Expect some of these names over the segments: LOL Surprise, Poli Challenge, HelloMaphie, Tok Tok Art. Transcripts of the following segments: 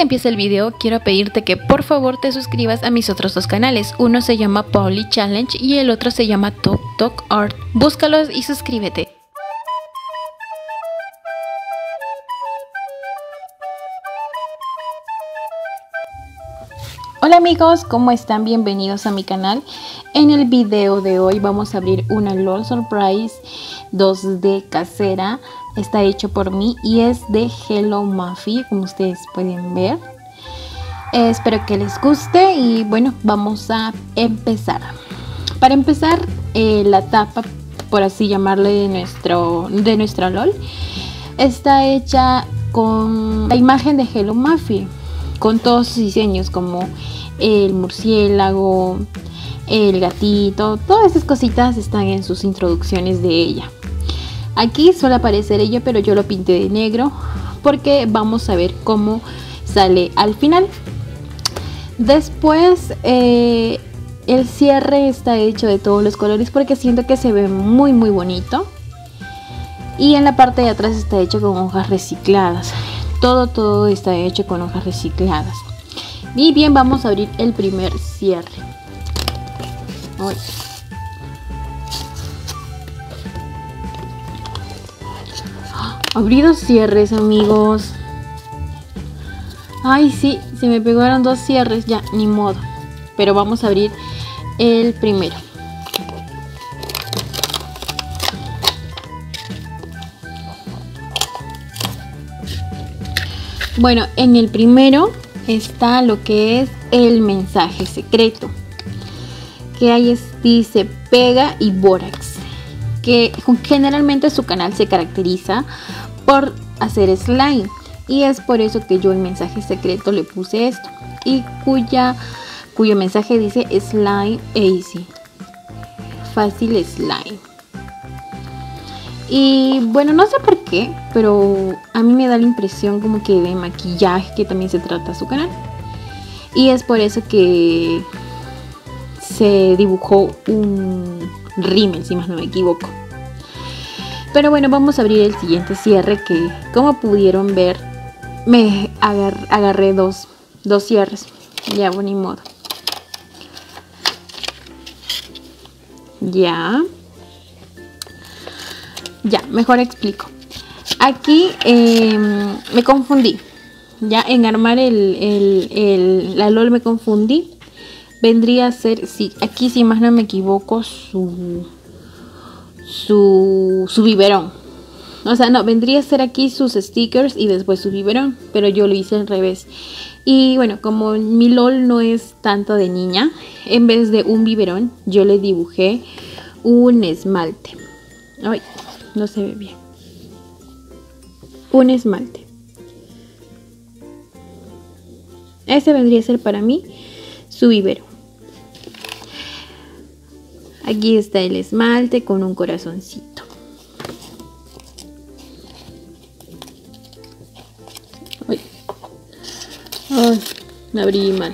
que empiece el video, quiero pedirte que por favor te suscribas a mis otros dos canales. Uno se llama Poli Challenge y el otro se llama Tok Tok Art. Búscalos y suscríbete. Hola amigos, ¿cómo están? Bienvenidos a mi canal. En el video de hoy vamos a abrir una LOL Surprise 2D casera. Está hecho por mí y es de HelloMaphie, como ustedes pueden ver. Espero que les guste y bueno, vamos a empezar. Para empezar, la tapa, por así llamarle, de nuestra LOL está hecha con la imagen de HelloMaphie, con todos sus diseños como el murciélago, el gatito, todas esas cositas están en sus introducciones de ella. Aquí suele aparecer ella, pero yo lo pinté de negro porque vamos a ver cómo sale al final. Después el cierre está hecho de todos los colores porque siento que se ve muy muy bonito. Y en la parte de atrás está hecho con hojas recicladas. Todo está hecho con hojas recicladas. Y bien, vamos a abrir el primer cierre. Uy. Abrí dos cierres, amigos. Ay, sí, se me pegaron dos cierres. Ya, ni modo. Pero vamos a abrir el primero. Bueno, en el primero está lo que es el mensaje secreto, que ahí dice Pega y Bórax, que generalmente su canal se caracteriza por hacer slime y es por eso que yo el mensaje secreto le puse esto, y cuyo mensaje dice slime easy, fácil slime. Y bueno, no sé por qué, pero a mí me da la impresión como que de maquillaje, que también se trata su canal. Y es por eso que se dibujó un rímel, si más no me equivoco. Pero bueno, vamos a abrir el siguiente cierre que, como pudieron ver, me agarré dos cierres. Ya, bueno, ni modo. Ya. Ya, mejor explico. Aquí me confundí. Ya en armar la LOL me confundí. Vendría a ser, sí, aquí si más no me equivoco, su biberón. O sea, no, vendría a ser aquí sus stickers y después su biberón. Pero yo lo hice al revés. Y bueno, como mi LOL no es tanto de niña, en vez de un biberón, yo le dibujé un esmalte. Ay, no se ve bien. Un esmalte. Ese vendría a ser para mí su vivero. Aquí está el esmalte con un corazoncito. Ay. Ay, me abrí mal.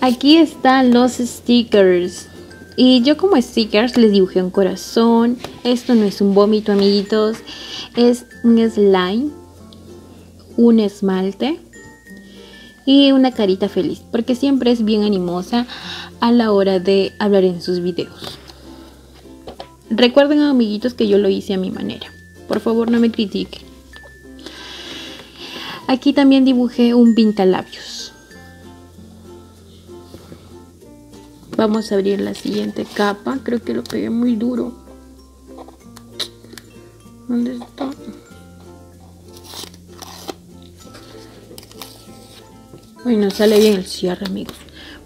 Aquí están los stickers. Y yo como stickers les dibujé un corazón. Esto no es un vómito, amiguitos. Es un slime, un esmalte y una carita feliz, porque siempre es bien animosa a la hora de hablar en sus videos. Recuerden, amiguitos, que yo lo hice a mi manera. Por favor, no me critiquen. Aquí también dibujé un pintalabios. Vamos a abrir la siguiente capa. Creo que lo pegué muy duro. ¿Dónde está? Uy, no sale bien el cierre, amigos.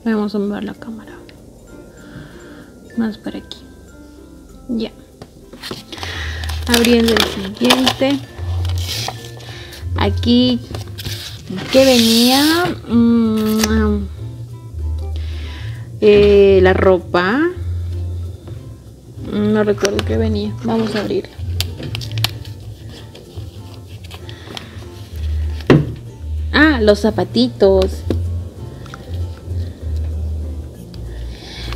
Vamos a mover la cámara más para aquí. Ya. Abriendo el siguiente. Aquí que venía... la ropa, no recuerdo que venía. Vamos a abrirla. Ah, los zapatitos.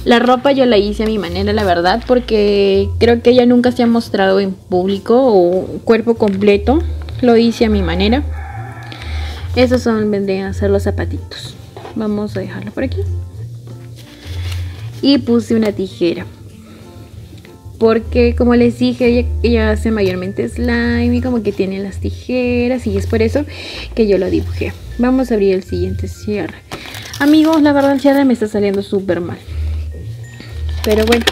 La ropa yo la hice a mi manera, la verdad, porque creo que ella nunca se ha mostrado en público o cuerpo completo. Lo hice a mi manera. Esos son, vendrían a ser los zapatitos. Vamos a dejarlo por aquí. Y puse una tijera, porque como les dije, ella hace mayormente slime y como que tiene las tijeras, y es por eso que yo lo dibujé. Vamos a abrir el siguiente cierre. Amigos, la verdad el cierre me está saliendo súper mal, pero bueno.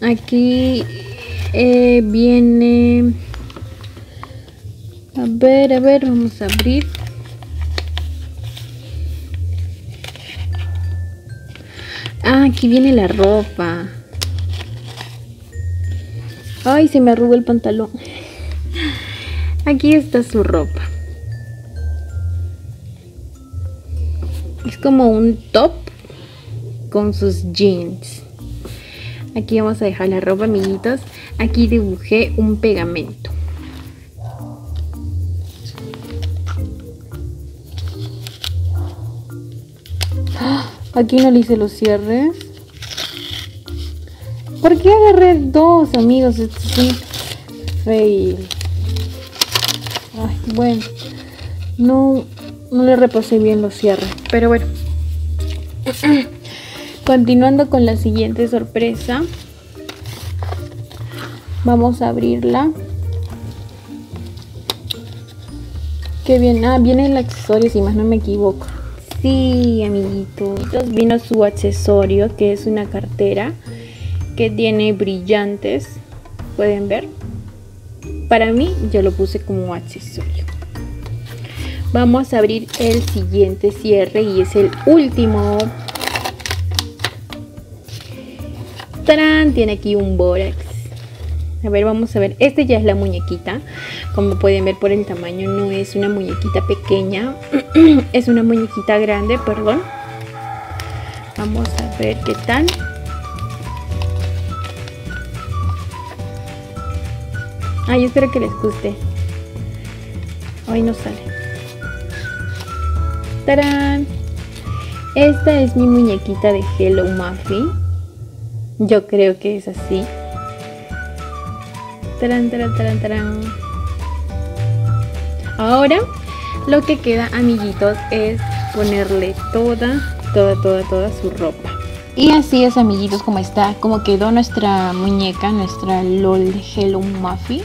Aquí viene... A ver, vamos a abrir. Ah, aquí viene la ropa. Ay, se me arrugó el pantalón. Aquí está su ropa. Es como un top con sus jeans. Aquí vamos a dejar la ropa, amiguitos. Aquí dibujé un pegamento. Aquí no le hice los cierres. ¿Por qué agarré dos, amigos? Esto es un fail. Ay, bueno. No le repasé bien los cierres. Pero bueno. Continuando con la siguiente sorpresa. Vamos a abrirla. Qué bien. Ah, viene el accesorio, si más no me equivoco. Sí, amiguitos, vino su accesorio, que es una cartera que tiene brillantes, pueden ver. Para mí, yo lo puse como accesorio. Vamos a abrir el siguiente cierre y es el último. ¡Tarán! Tiene aquí un bórax. A ver, vamos a ver. Este ya es la muñequita. Como pueden ver por el tamaño, no es una muñequita pequeña. Es una muñequita grande, perdón. Vamos a ver qué tal. Ay, yo espero que les guste. Hoy no sale. ¡Tarán! Esta es mi muñequita de Hello Maphie. Yo creo que es así. Tarán, tarán, tarán, tarán. Ahora lo que queda, amiguitos, es ponerle toda su ropa. Y así es, amiguitos, como está, como quedó nuestra muñeca, nuestra LOL de Hello Maphie.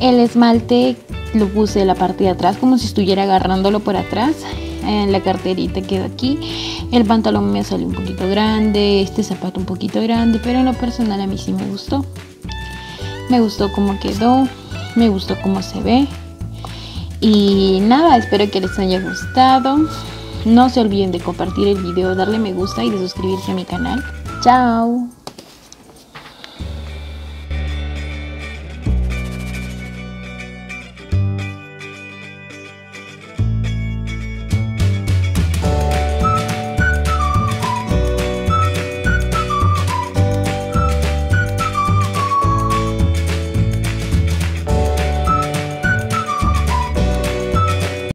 El esmalte lo puse en la parte de atrás, como si estuviera agarrándolo por atrás. La carterita quedó aquí. El pantalón me salió un poquito grande, este zapato un poquito grande, pero en lo personal a mí sí me gustó. Me gustó cómo quedó, me gustó cómo se ve. Y nada, espero que les haya gustado. No se olviden de compartir el video, darle me gusta y de suscribirse a mi canal. ¡Chao!